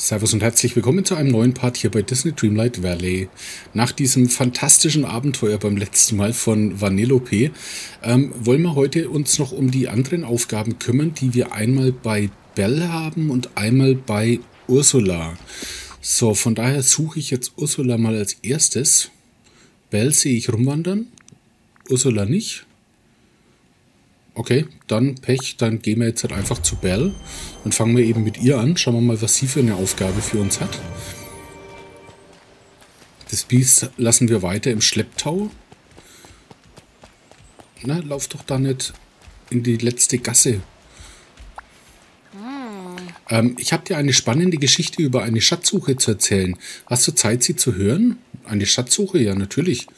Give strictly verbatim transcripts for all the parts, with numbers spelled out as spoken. Servus und herzlich willkommen zu einem neuen Part hier bei Disney Dreamlight Valley. Nach diesem fantastischen Abenteuer beim letzten Mal von Vanellope ähm, wollen wir heute uns noch um die anderen Aufgaben kümmern, die wir einmal bei Belle haben und einmal bei Ursula. So, von daher suche ich jetzt Ursula mal als erstes. Belle sehe ich rumwandern, Ursula nicht. Okay, dann Pech, dann gehen wir jetzt halt einfach zu Belle und fangen wir eben mit ihr an. Schauen wir mal, was sie für eine Aufgabe für uns hat. Das Biest lassen wir weiter im Schlepptau. Na, lauf doch da nicht in die letzte Gasse. Ähm, ich habe dir eine spannende Geschichte über eine Schatzsuche zu erzählen. Hast du Zeit, sie zu hören? Eine Schatzsuche? Ja, natürlich.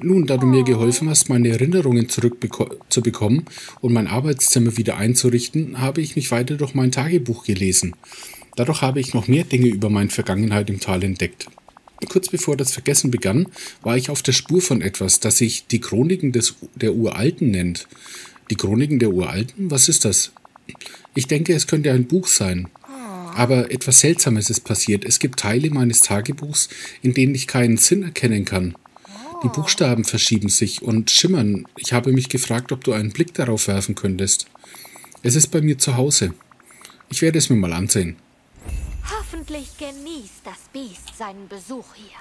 Nun, da du mir geholfen hast, meine Erinnerungen zurückzubekommen und mein Arbeitszimmer wieder einzurichten, habe ich mich weiter durch mein Tagebuch gelesen. Dadurch habe ich noch mehr Dinge über meine Vergangenheit im Tal entdeckt. Kurz bevor das Vergessen begann, war ich auf der Spur von etwas, das sich die Chroniken des, der Uralten nennt. Die Chroniken der Uralten? Was ist das? Ich denke, es könnte ein Buch sein. Aber etwas Seltsames ist passiert. Es gibt Teile meines Tagebuchs, in denen ich keinen Sinn erkennen kann. Die Buchstaben verschieben sich und schimmern. Ich habe mich gefragt, ob du einen Blick darauf werfen könntest. Es ist bei mir zu Hause. Ich werde es mir mal ansehen. Hoffentlich genießt das Biest seinen Besuch hier.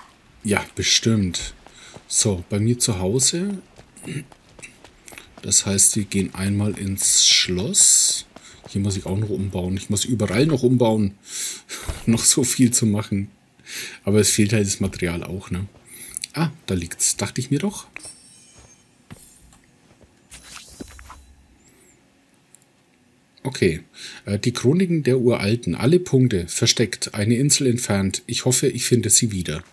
Ja, bestimmt. So, bei mir zu Hause. Das heißt, wir gehen einmal ins Schloss. Hier muss ich auch noch umbauen. Ich muss überall noch umbauen. Noch so viel zu machen. Aber es fehlt halt das Material auch, ne? Ah, da liegt's. Dachte ich mir doch. Okay. Die Chroniken der Uralten. Alle Punkte. Versteckt. Eine Insel entfernt. Ich hoffe, ich finde sie wieder.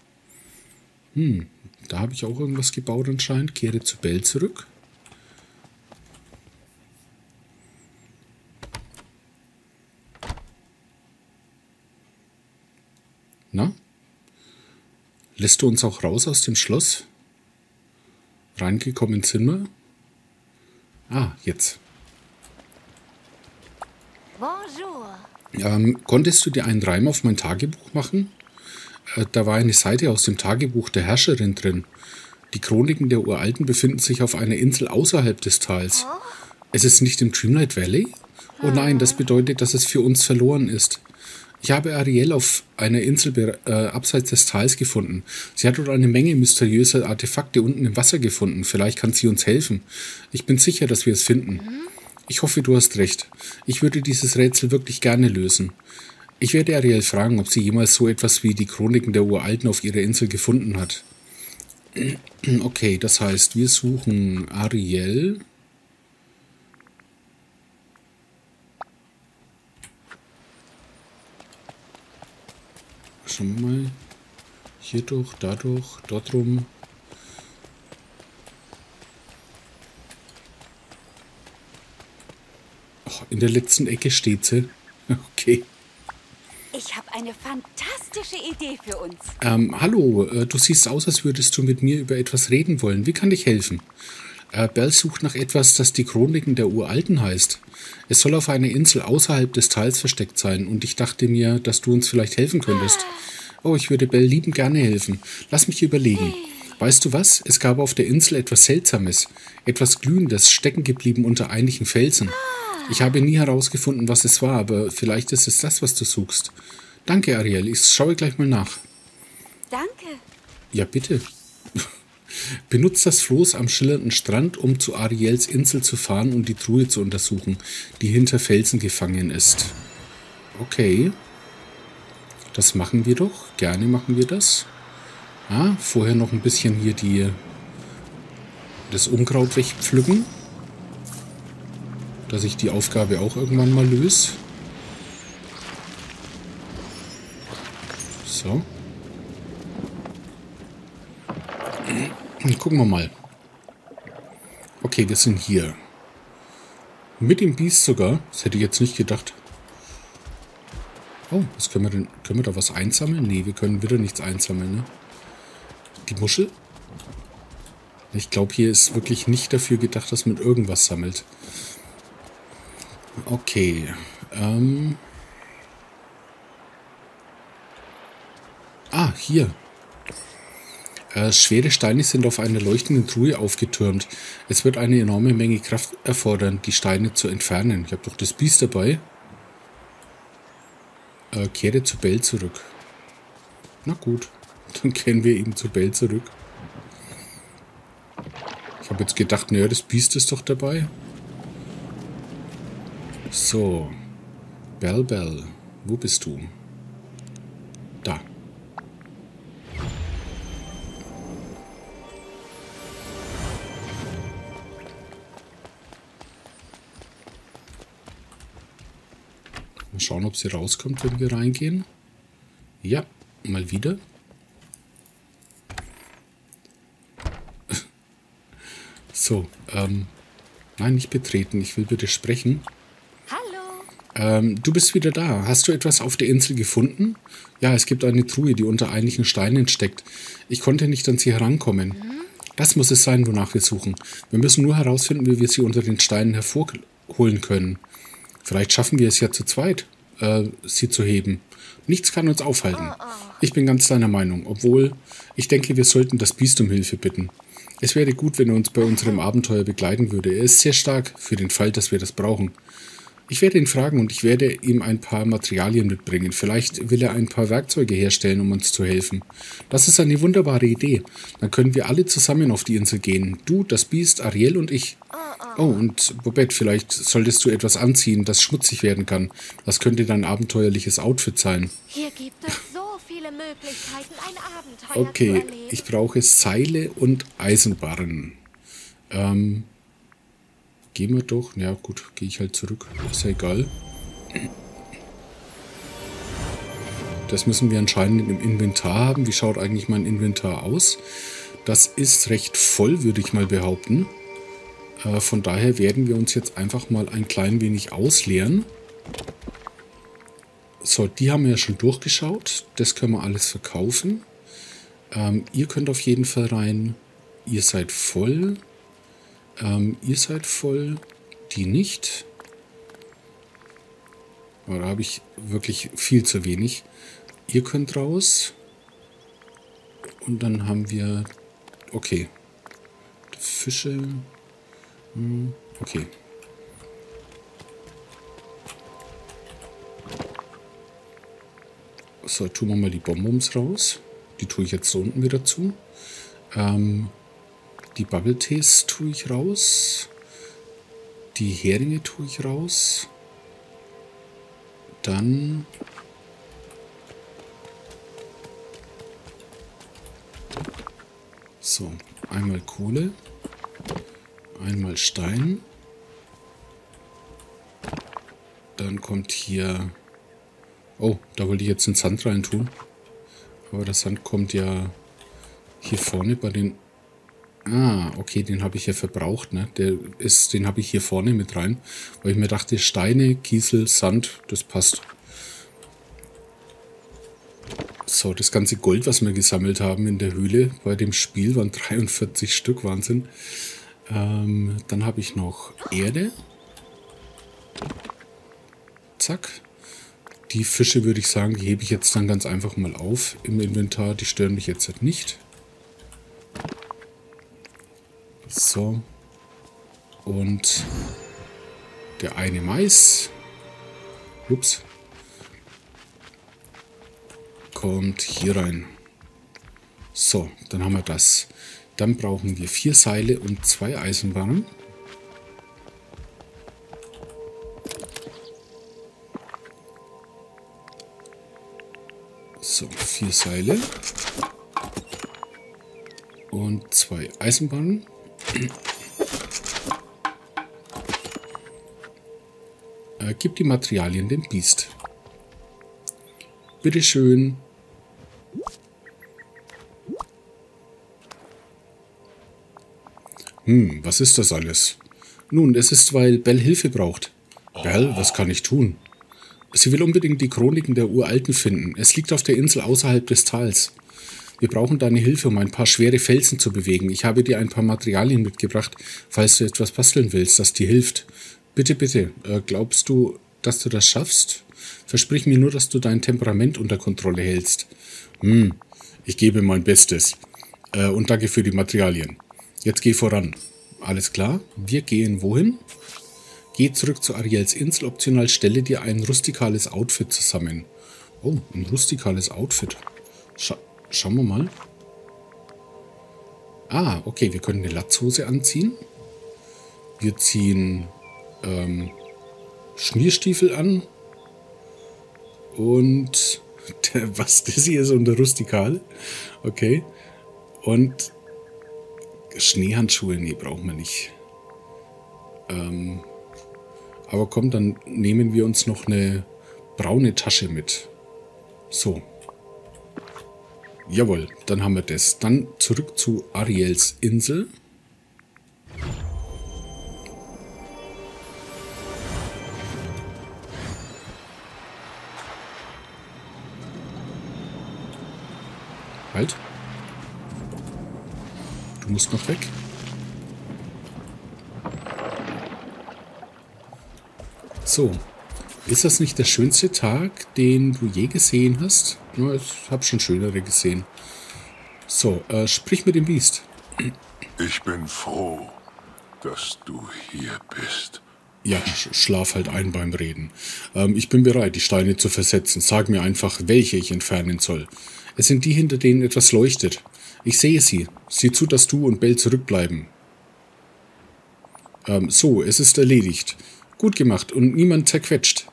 Hm. Da habe ich auch irgendwas gebaut anscheinend. Kehre zu Belle zurück. Na? Lässt du uns auch raus aus dem Schloss? Reingekommen sind wir. Ah, jetzt. Bonjour. Ähm, konntest du dir einen Reim auf mein Tagebuch machen? Äh, da war eine Seite aus dem Tagebuch der Herrscherin drin. Die Chroniken der Uralten befinden sich auf einer Insel außerhalb des Tals. Oh? Es ist nicht im Dreamlight Valley? Oh nein, das bedeutet, dass es für uns verloren ist. Ich habe Ariel auf einer Insel äh, abseits des Tals gefunden. Sie hat dort eine Menge mysteriöser Artefakte unten im Wasser gefunden. Vielleicht kann sie uns helfen. Ich bin sicher, dass wir es finden. Ich hoffe, du hast recht. Ich würde dieses Rätsel wirklich gerne lösen. Ich werde Ariel fragen, ob sie jemals so etwas wie die Chroniken der Uralten auf ihrer Insel gefunden hat. Okay, das heißt, wir suchen Ariel. Schauen wir mal. Hier durch, dadurch, dort rum. Och, in der letzten Ecke steht sie. Okay. Ich habe eine fantastische Idee für uns. Ähm, hallo, äh, du siehst aus, als würdest du mit mir über etwas reden wollen. Wie kann ich helfen? Äh, Belle sucht nach etwas, das die Chroniken der Uralten heißt. Es soll auf einer Insel außerhalb des Tals versteckt sein und ich dachte mir, dass du uns vielleicht helfen könntest. Oh, ich würde Belle liebend gerne helfen. Lass mich überlegen. Weißt du was? Es gab auf der Insel etwas Seltsames, etwas Glühendes, stecken geblieben unter einigen Felsen. Ich habe nie herausgefunden, was es war, aber vielleicht ist es das, was du suchst. Danke, Ariel. Ich schaue gleich mal nach. Danke. Ja, bitte. Benutzt das Floß am schillernden Strand, um zu Ariels Insel zu fahren und die Truhe zu untersuchen, die hinter Felsen gefangen ist. Okay. Das machen wir doch. Gerne machen wir das. Ah, vorher noch ein bisschen hier die, das Unkraut wegpflücken. Dass ich die Aufgabe auch irgendwann mal löse. So. Gucken wir mal. Okay, wir sind hier. Mit dem Biest sogar. Das hätte ich jetzt nicht gedacht. Oh, was können wir denn? Können wir da was einsammeln? Nee, wir können wieder nichts einsammeln, ne? Die Muschel? Ich glaube, hier ist wirklich nicht dafür gedacht, dass man irgendwas sammelt. Okay. Ähm. Ah, hier. Äh, schwere Steine sind auf einer leuchtenden Truhe aufgetürmt. Es wird eine enorme Menge Kraft erfordern, die Steine zu entfernen. Ich habe doch das Biest dabei. Äh, kehre zu Belle zurück. Na gut, dann kehren wir eben zu Belle zurück. Ich habe jetzt gedacht, naja, das Biest ist doch dabei. So. Belle, Belle, wo bist du? Da. Mal schauen, ob sie rauskommt, wenn wir reingehen. Ja, mal wieder. So, ähm, nein, nicht betreten. Ich will bitte sprechen. Hallo. Ähm, du bist wieder da. Hast du etwas auf der Insel gefunden? Ja, es gibt eine Truhe, die unter einigen Steinen steckt. Ich konnte nicht an sie herankommen. Mhm. Das muss es sein, wonach wir suchen. Wir müssen nur herausfinden, wie wir sie unter den Steinen hervorholen können. Vielleicht schaffen wir es ja zu zweit, äh, sie zu heben. Nichts kann uns aufhalten. Oh, oh. Ich bin ganz deiner Meinung, obwohl ich denke, wir sollten das Biest um Hilfe bitten. Es wäre gut, wenn er uns bei unserem Abenteuer begleiten würde. Er ist sehr stark, für den Fall, dass wir das brauchen. Ich werde ihn fragen und ich werde ihm ein paar Materialien mitbringen. Vielleicht will er ein paar Werkzeuge herstellen, um uns zu helfen. Das ist eine wunderbare Idee. Dann können wir alle zusammen auf die Insel gehen. Du, das Biest, Ariel und ich. Oh, und Bobette, vielleicht solltest du etwas anziehen, das schmutzig werden kann. Das könnte dein abenteuerliches Outfit sein. Hier gibt es so viele Möglichkeiten, ein Abenteuer okay, zu erleben. Okay, ich brauche Seile und Eisenbarren. Ähm... Gehen wir doch. Na ja, gut, gehe ich halt zurück. Ist ja egal. Das müssen wir anscheinend im Inventar haben. Wie schaut eigentlich mein Inventar aus? Das ist recht voll, würde ich mal behaupten. Äh, von daher werden wir uns jetzt einfach mal ein klein wenig ausleeren. So, die haben wir ja schon durchgeschaut. Das können wir alles verkaufen. Ähm, ihr könnt auf jeden Fall rein. Ihr seid voll. Ähm, ihr seid voll, die nicht. Aber da habe ich wirklich viel zu wenig. Ihr könnt raus. Und dann haben wir... Okay. Fische. Okay. So, tun wir mal die Bonbons raus. Die tue ich jetzt da unten wieder zu. Ähm... Die Bubble-Tees tue ich raus. Die Heringe tue ich raus. Dann... So, einmal Kohle. Einmal Stein. Dann kommt hier... Oh, da wollte ich jetzt den Sand rein tun. Aber der Sand kommt ja hier vorne bei den... Ah, okay, den habe ich ja verbraucht, ne? Der ist, den habe ich hier vorne mit rein, weil ich mir dachte, Steine, Kiesel, Sand, das passt. So, das ganze Gold, was wir gesammelt haben in der Höhle bei dem Spiel, waren dreiundvierzig Stück, Wahnsinn. Ähm, dann habe ich noch Erde. Zack. Die Fische, würde ich sagen, die hebe ich jetzt dann ganz einfach mal auf im Inventar, die stören mich jetzt halt nicht. So, und der eine Mais, ups, kommt hier rein. So, dann haben wir das. Dann brauchen wir vier Seile und zwei Eisenbarren. So, vier Seile und zwei Eisenbarren. Äh, gib die Materialien dem Biest. Bitteschön. Hm, was ist das alles? Nun, es ist, weil Belle Hilfe braucht. Belle, was kann ich tun? Sie will unbedingt die Chroniken der Uralten finden. Es liegt auf der Insel außerhalb des Tals. Wir brauchen deine Hilfe, um ein paar schwere Felsen zu bewegen. Ich habe dir ein paar Materialien mitgebracht, falls du etwas basteln willst, das dir hilft. Bitte, bitte, äh, glaubst du, dass du das schaffst? Versprich mir nur, dass du dein Temperament unter Kontrolle hältst. Hm, ich gebe mein Bestes. Äh, und danke für die Materialien. Jetzt geh voran. Alles klar, wir gehen wohin? Geh zurück zu Ariels Insel, optional stelle dir ein rustikales Outfit zusammen. Oh, ein rustikales Outfit. Scha Schauen wir mal. Ah, okay, wir können eine Latzhose anziehen. Wir ziehen ähm, Schnürstiefel an. Und der, was das hier ist unter rustikal. Okay. Und Schneehandschuhe, nee, brauchen wir nicht. Ähm, aber komm, dann nehmen wir uns noch eine braune Tasche mit. So. Jawohl, dann haben wir das. Dann zurück zu Ariels Insel. Halt. Du musst noch weg. So. Ist das nicht der schönste Tag, den du je gesehen hast? Na, ich habe schon schönere gesehen. So, äh, sprich mit dem Biest. Ich bin froh, dass du hier bist. Ja, schlaf halt ein beim Reden. Ähm, ich bin bereit, die Steine zu versetzen. Sag mir einfach, welche ich entfernen soll. Es sind die, hinter denen etwas leuchtet. Ich sehe sie. Sieh zu, dass du und Belle zurückbleiben. Ähm, so, es ist erledigt. Gut gemacht und niemand zerquetscht.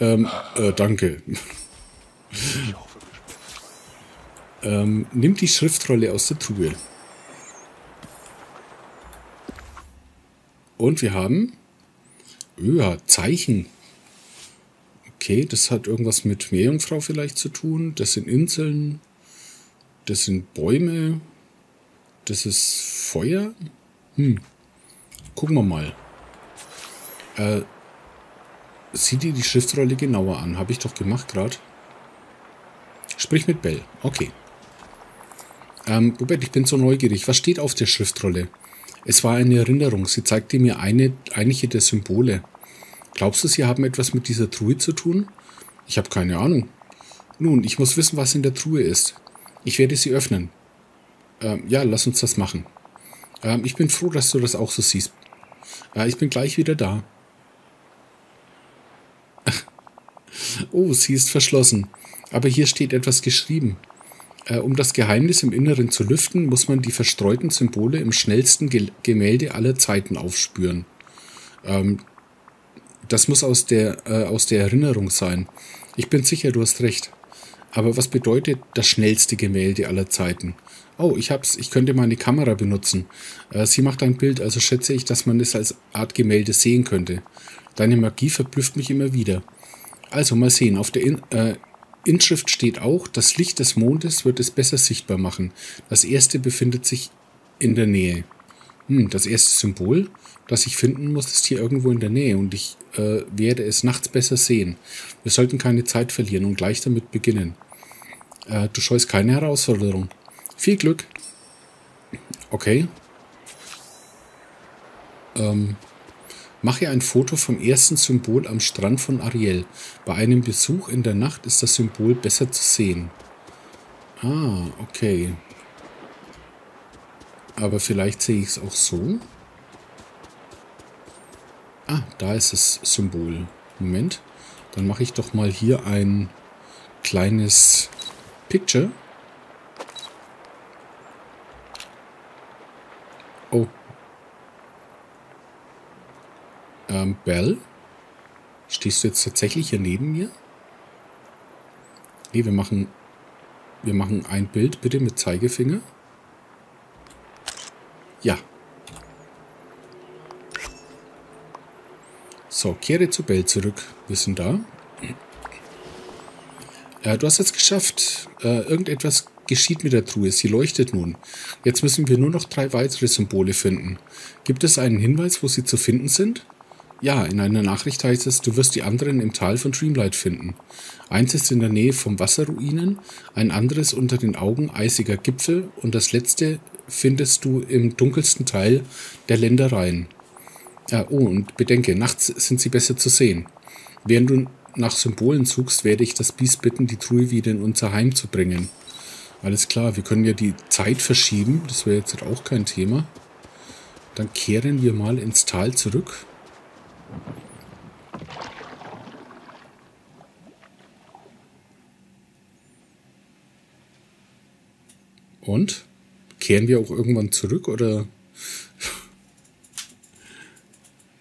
Ähm, äh, danke. ähm, nimm die Schriftrolle aus der Truhe. Und wir haben... Ja, Zeichen. Okay, das hat irgendwas mit Meerjungfrau vielleicht zu tun. Das sind Inseln. Das sind Bäume. Das ist Feuer. Hm. Gucken wir mal. Äh, sieh dir die Schriftrolle genauer an. Habe ich doch gemacht gerade. Sprich mit Belle. Okay. Ähm, Robert, ich bin so neugierig. Was steht auf der Schriftrolle? Es war eine Erinnerung. Sie zeigte mir eine, einige der Symbole. Glaubst du, sie haben etwas mit dieser Truhe zu tun? Ich habe keine Ahnung. Nun, ich muss wissen, was in der Truhe ist. Ich werde sie öffnen. Ähm, ja, lass uns das machen. Ähm, ich bin froh, dass du das auch so siehst. Äh, ich bin gleich wieder da. Oh, sie ist verschlossen. Aber hier steht etwas geschrieben. Äh, um das Geheimnis im Inneren zu lüften, muss man die verstreuten Symbole im schnellsten Ge- Gemälde aller Zeiten aufspüren. Ähm, das muss aus der, äh, aus der Erinnerung sein. Ich bin sicher, du hast recht. Aber was bedeutet das schnellste Gemälde aller Zeiten? Oh, ich hab's. Ich könnte meine Kamera benutzen. Äh, sie macht ein Bild, also schätze ich, dass man es als Art Gemälde sehen könnte. Deine Magie verblüfft mich immer wieder. Also, mal sehen. Auf der In äh, Inschrift steht auch, das Licht des Mondes wird es besser sichtbar machen. Das erste befindet sich in der Nähe. Hm, das erste Symbol, das ich finden muss, ist hier irgendwo in der Nähe und ich äh, werde es nachts besser sehen. Wir sollten keine Zeit verlieren und gleich damit beginnen. Äh, du scheust keine Herausforderung. Viel Glück. Okay. Ähm... Mache ein Foto vom ersten Symbol am Strand von Ariel. Bei einem Besuch in der Nacht ist das Symbol besser zu sehen. Ah, okay. Aber vielleicht sehe ich es auch so. Ah, da ist das Symbol. Moment. Dann mache ich doch mal hier ein kleines Picture. Oh. Ähm, Belle? Stehst du jetzt tatsächlich hier neben mir? Ne, wir machen... Wir machen ein Bild, bitte, mit Zeigefinger. Ja. So, kehre zu Belle zurück. Wir sind da. Äh, du hast es geschafft. Äh, irgendetwas geschieht mit der Truhe. Sie leuchtet nun. Jetzt müssen wir nur noch drei weitere Symbole finden. Gibt es einen Hinweis, wo sie zu finden sind? Ja, in einer Nachricht heißt es, du wirst die anderen im Tal von Dreamlight finden. Eins ist in der Nähe vom Wasserruinen, ein anderes unter den Augen eisiger Gipfel und das letzte findest du im dunkelsten Teil der Ländereien. Ah, oh, und bedenke, nachts sind sie besser zu sehen. Während du nach Symbolen suchst, werde ich das Biest bitten, die Truhe wieder in unser Heim zu bringen. Alles klar, wir können ja die Zeit verschieben. Das wäre jetzt auch kein Thema. Dann kehren wir mal ins Tal zurück. Und? Kehren wir auch irgendwann zurück, oder?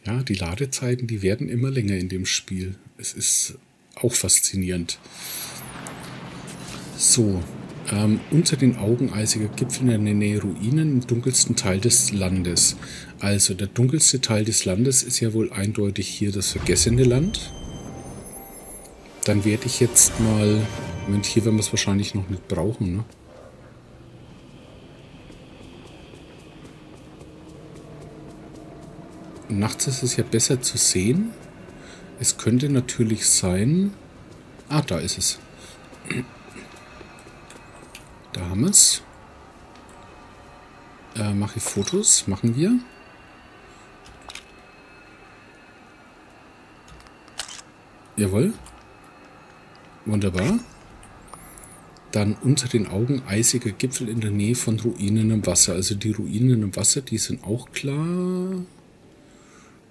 Ja, die Ladezeiten, die werden immer länger in dem Spiel. Es ist auch faszinierend. So, ähm, unter den Augen eisiger Gipfel in der Nähe Ruinen im dunkelsten Teil des Landes. Also, der dunkelste Teil des Landes ist ja wohl eindeutig hier das vergessene Land. Dann werde ich jetzt mal... Moment, hier werden wir es wahrscheinlich noch nicht brauchen, ne? Nachts ist es ja besser zu sehen. Es könnte natürlich sein... Ah, da ist es. Da haben wir es. Äh, mache ich Fotos? Machen wir. Jawohl. Wunderbar. Dann unter den Augen eisiger Gipfel in der Nähe von Ruinen im Wasser. Also die Ruinen im Wasser, die sind auch klar...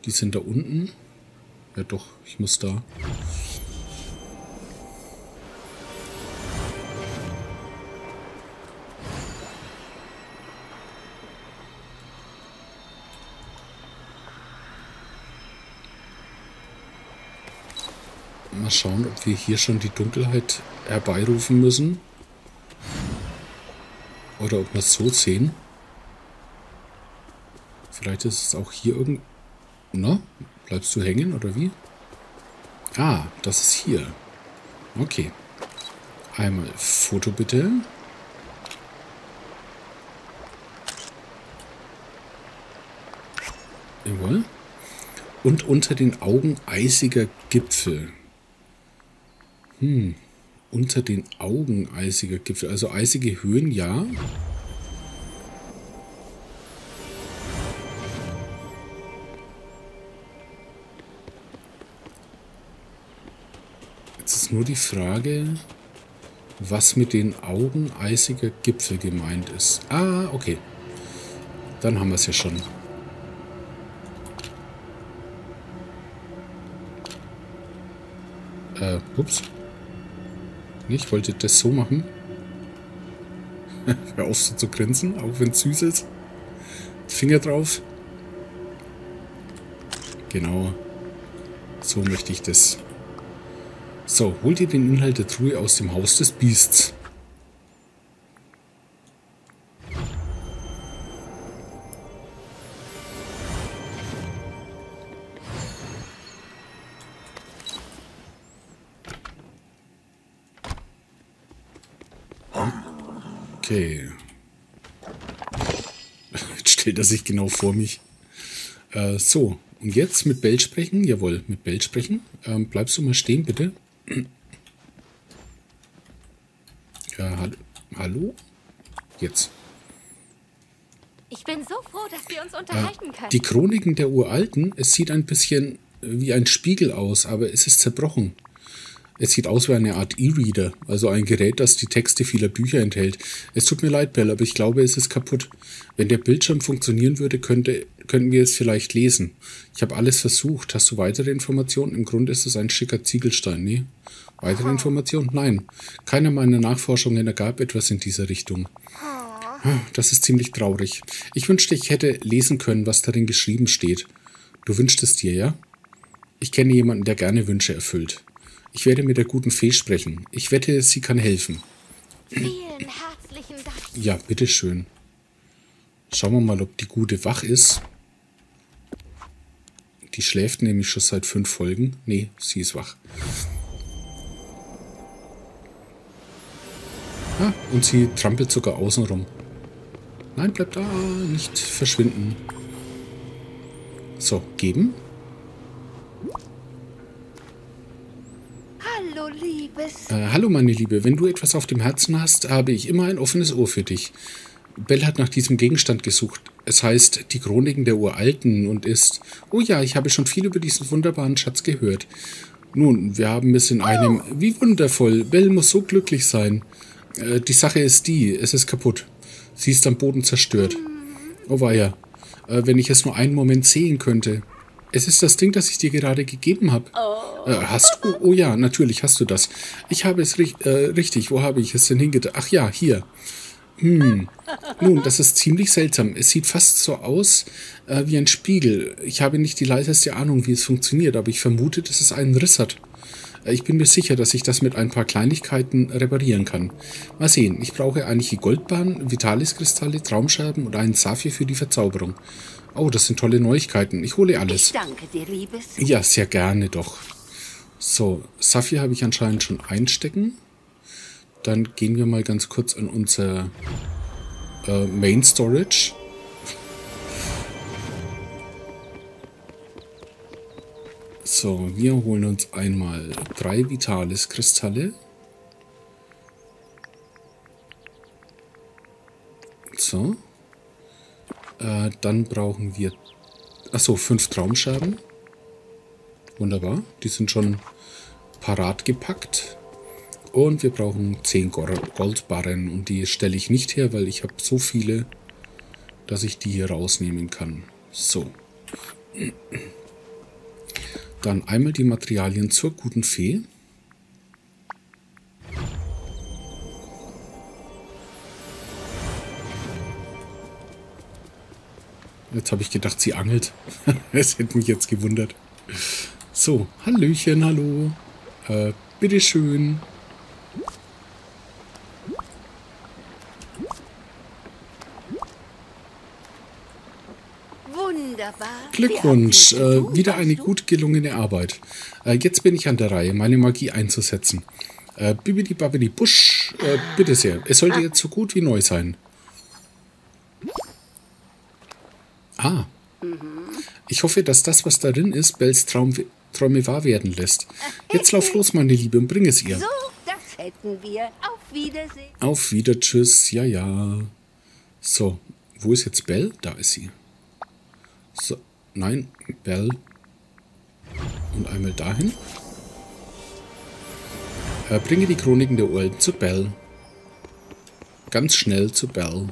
Die sind da unten. Ja doch, ich muss da. Mal schauen, ob wir hier schon die Dunkelheit herbeirufen müssen. Oder ob wir es so sehen. Vielleicht ist es auch hier irgendwo. Na, bleibst du hängen, oder wie? Ah, das ist hier. Okay. Einmal Foto bitte. Jawohl. Und unter den Augen eisiger Gipfel. Hm. Unter den Augen eisiger Gipfel. Also eisige Höhen, ja. Nur die Frage, was mit den Augen eisiger Gipfel gemeint ist. Ah, okay. Dann haben wir es ja schon. Äh, ups. Ich wollte das so machen. Hör auf so zu grinsen, auch wenn es süß ist. Finger drauf. Genau. So möchte ich das. So, holt ihr den Inhalt der Truhe aus dem Haus des Biests. Okay. Jetzt stellt er sich genau vor mich. Äh, so, und jetzt mit Belle sprechen. Jawohl, mit Belle sprechen. Ähm, bleibst du mal stehen, bitte. Ja, hallo? Hallo? Jetzt. Ich bin so froh, dass wir uns unterhalten können. Die Chroniken der Uralten, es sieht ein bisschen wie ein Spiegel aus, aber es ist zerbrochen. Es sieht aus wie eine Art E-Reader, also ein Gerät, das die Texte vieler Bücher enthält. Es tut mir leid, Belle, aber ich glaube, es ist kaputt. Wenn der Bildschirm funktionieren würde, könnte, könnten wir es vielleicht lesen. Ich habe alles versucht. Hast du weitere Informationen? Im Grunde ist es ein schicker Ziegelstein. Nee. Weitere Informationen? Nein. Keiner meiner Nachforschungen ergab etwas in dieser Richtung. Das ist ziemlich traurig. Ich wünschte, ich hätte lesen können, was darin geschrieben steht. Du wünschst es dir, ja? Ich kenne jemanden, der gerne Wünsche erfüllt. Ich werde mit der guten Fee sprechen. Ich wette, sie kann helfen. Vielen herzlichen Dank. Ja, bitteschön. Schauen wir mal, ob die Gute wach ist. Die schläft nämlich schon seit fünf Folgen. Nee, sie ist wach. Ah, und sie trampelt sogar außenrum. Nein, bleib da. Nicht verschwinden. So, geben. Äh, hallo meine Liebe, wenn du etwas auf dem Herzen hast, habe ich immer ein offenes Ohr für dich. Belle hat nach diesem Gegenstand gesucht. Es heißt, die Chroniken der Uralten und ist... Oh ja, ich habe schon viel über diesen wunderbaren Schatz gehört. Nun, wir haben es in einem... Wie wundervoll. Belle muss so glücklich sein. Äh, die Sache ist die, es ist kaputt. Sie ist am Boden zerstört. Oh weia. Äh, wenn ich es nur einen Moment sehen könnte. Es ist das Ding, das ich dir gerade gegeben habe. Oh. Äh, hast du? Oh ja, natürlich hast du das. Ich habe es ri äh, richtig. Wo habe ich es denn hingetan? Ach ja, hier. Hm. Nun, das ist ziemlich seltsam. Es sieht fast so aus äh, wie ein Spiegel. Ich habe nicht die leiseste Ahnung, wie es funktioniert, aber ich vermute, dass es einen Riss hat. Äh, ich bin mir sicher, dass ich das mit ein paar Kleinigkeiten reparieren kann. Mal sehen, ich brauche einige Goldbarren, Vitaliskristalle, Traumscherben und einen Saphir für die Verzauberung. Oh, das sind tolle Neuigkeiten. Ich hole alles. Ich danke dir, Liebes. Ja, sehr gerne doch. So, Saphir habe ich anscheinend schon einstecken. Dann gehen wir mal ganz kurz in unser äh, Main Storage. So, wir holen uns einmal drei Vitaliskristalle. So. Äh, dann brauchen wir... Achso, fünf Traumscherben. Wunderbar. Die sind schon parat gepackt. Und wir brauchen zehn Goldbarren und die stelle ich nicht her, weil ich habe so viele, dass ich die hier rausnehmen kann. So. Dann einmal die Materialien zur guten Fee. Jetzt habe ich gedacht, sie angelt. Es hätte mich jetzt gewundert. So, Hallöchen, hallo. Äh, bitteschön. Glückwunsch, äh, wieder eine gut gelungene Arbeit. Äh, jetzt bin ich an der Reihe, meine Magie einzusetzen. Äh, Bibidi Babidi Busch, äh, bitte sehr. Es sollte jetzt so gut wie neu sein. Ah. Ich hoffe, dass das, was darin ist, Belles Traum, Träume wahr werden lässt. Jetzt lauf los, meine Liebe, und bring es ihr. So, das hätten wir. Auf Wiedersehen. Auf Wieder, tschüss, ja, ja. So, wo ist jetzt Belle? Da ist sie. So, nein, Belle. Und einmal dahin. Äh, bringe die Chroniken der Uralten zu Belle. Ganz schnell zu Belle.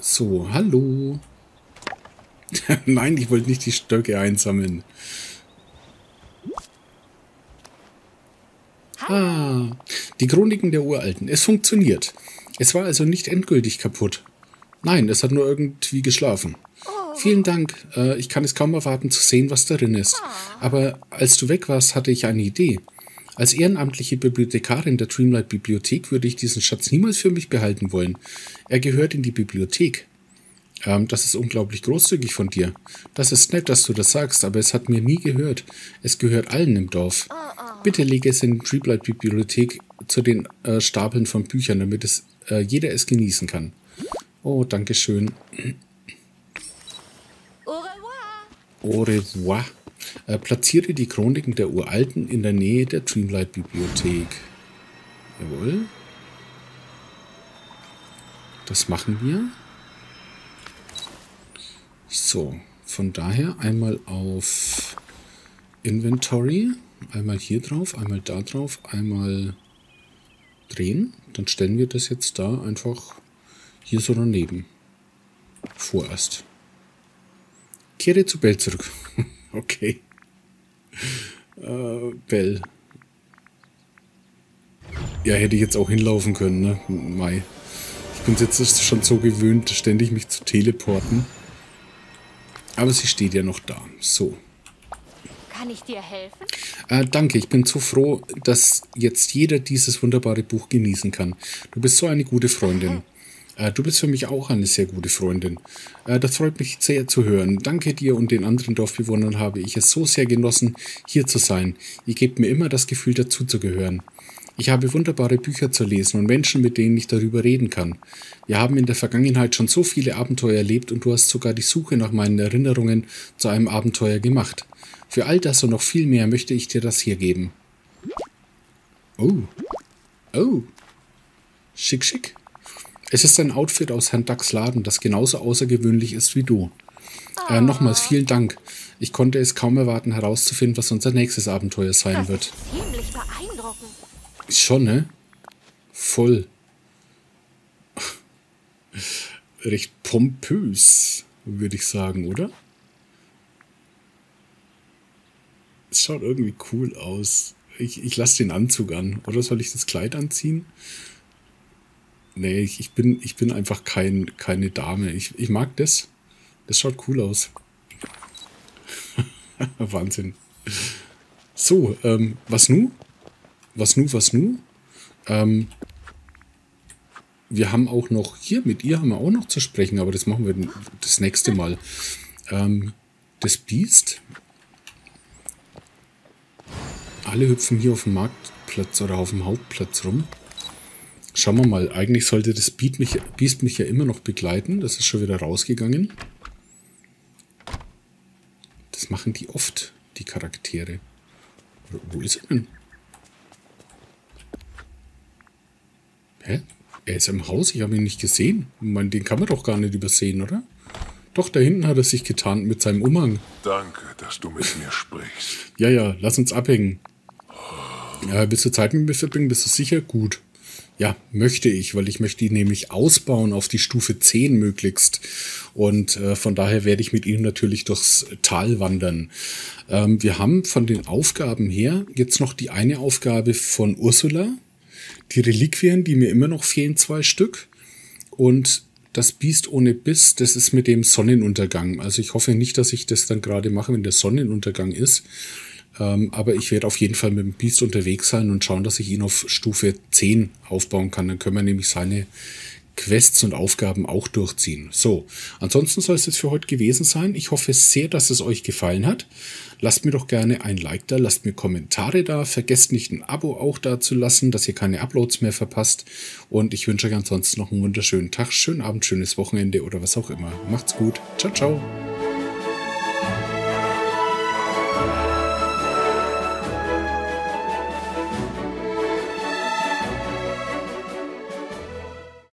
So, hallo. Nein, ich wollte nicht die Stöcke einsammeln. Ah, die Chroniken der Uralten. Es funktioniert. Es war also nicht endgültig kaputt. Nein, es hat nur irgendwie geschlafen. Oh. Vielen Dank. Äh, ich kann es kaum erwarten zu sehen, was darin ist. Aber als du weg warst, hatte ich eine Idee. Als ehrenamtliche Bibliothekarin der Dreamlight Bibliothek würde ich diesen Schatz niemals für mich behalten wollen. Er gehört in die Bibliothek. Ähm, das ist unglaublich großzügig von dir. Das ist nett, dass du das sagst, aber es hat mir nie gehört. Es gehört allen im Dorf. Bitte lege es in die Dreamlight Bibliothek zu den äh, Stapeln von Büchern, damit es, äh, jeder es genießen kann. Oh, danke schön. Au revoir. Au revoir. Äh, platziere die Chroniken der Uralten in der Nähe der Dreamlight Bibliothek. Jawohl. Das machen wir. So, von daher einmal auf Inventory. Einmal hier drauf, einmal da drauf, einmal drehen. Dann stellen wir das jetzt da einfach... Hier so daneben. Vorerst. Kehre zu Belle zurück. Okay. Äh, Belle. Ja, hätte ich jetzt auch hinlaufen können, ne? Mai. Ich bin jetzt schon so gewöhnt, ständig mich zu teleporten. Aber sie steht ja noch da. So. Kann ich dir helfen? Äh, danke, ich bin so froh, dass jetzt jeder dieses wunderbare Buch genießen kann. Du bist so eine gute Freundin. Du bist für mich auch eine sehr gute Freundin. Das freut mich sehr zu hören. Danke dir und den anderen Dorfbewohnern habe ich es so sehr genossen, hier zu sein. Ihr gebt mir immer das Gefühl, dazuzugehören. Ich habe wunderbare Bücher zu lesen und Menschen, mit denen ich darüber reden kann. Wir haben in der Vergangenheit schon so viele Abenteuer erlebt und du hast sogar die Suche nach meinen Erinnerungen zu einem Abenteuer gemacht. Für all das und noch viel mehr möchte ich dir das hier geben. Oh. Oh. Schick, schick. Es ist ein Outfit aus Herrn Ducks Laden, das genauso außergewöhnlich ist wie du. Äh, nochmals vielen Dank. Ich konnte es kaum erwarten, herauszufinden, was unser nächstes Abenteuer sein wird. Das ist ziemlich beeindruckend. Schon, ne? Voll. Recht pompös, würde ich sagen, oder? Es schaut irgendwie cool aus. Ich, ich lasse den Anzug an. Oder soll ich das Kleid anziehen? Nee, ich, ich, bin, ich bin einfach kein, keine Dame. Ich, ich mag das. Das schaut cool aus. Wahnsinn. So, ähm, was nu? Was nu, was nu? Ähm, wir haben auch noch hier, mit ihr haben wir auch noch zu sprechen, aber das machen wir das nächste Mal. Ähm, das Biest. Alle hüpfen hier auf dem Marktplatz oder auf dem Hauptplatz rum. Schauen wir mal, eigentlich sollte das Biest mich, Biest mich ja immer noch begleiten. Das ist schon wieder rausgegangen. Das machen die oft, die Charaktere. Wo ist er denn? Hä? Er ist im Haus, ich habe ihn nicht gesehen. Ich meine, den kann man doch gar nicht übersehen, oder? Doch, da hinten hat er sich getarnt mit seinem Umhang. Danke, dass du mit mir sprichst. Ja, ja, lass uns abhängen. Ja, willst du Zeit mit mir verbringen? Bist du sicher? Gut. Ja, möchte ich, weil ich möchte ihn nämlich ausbauen auf die Stufe zehn möglichst. Und äh, von daher werde ich mit ihm natürlich durchs Tal wandern. Ähm, wir haben von den Aufgaben her jetzt noch die eine Aufgabe von Ursula. Die Reliquien, die mir immer noch fehlen, zwei Stück. Und das Biest ohne Biss, das ist mit dem Sonnenuntergang. Also ich hoffe nicht, dass ich das dann gerade mache, wenn der Sonnenuntergang ist. Ähm, aber ich werde auf jeden Fall mit dem Biest unterwegs sein und schauen, dass ich ihn auf Stufe zehn aufbauen kann. Dann können wir nämlich seine Quests und Aufgaben auch durchziehen. So, ansonsten soll es jetzt für heute gewesen sein. Ich hoffe sehr, dass es euch gefallen hat. Lasst mir doch gerne ein Like da, lasst mir Kommentare da. Vergesst nicht, ein Abo auch da zu lassen, dass ihr keine Uploads mehr verpasst. Und ich wünsche euch ansonsten noch einen wunderschönen Tag, schönen Abend, schönes Wochenende oder was auch immer. Macht's gut. Ciao, ciao.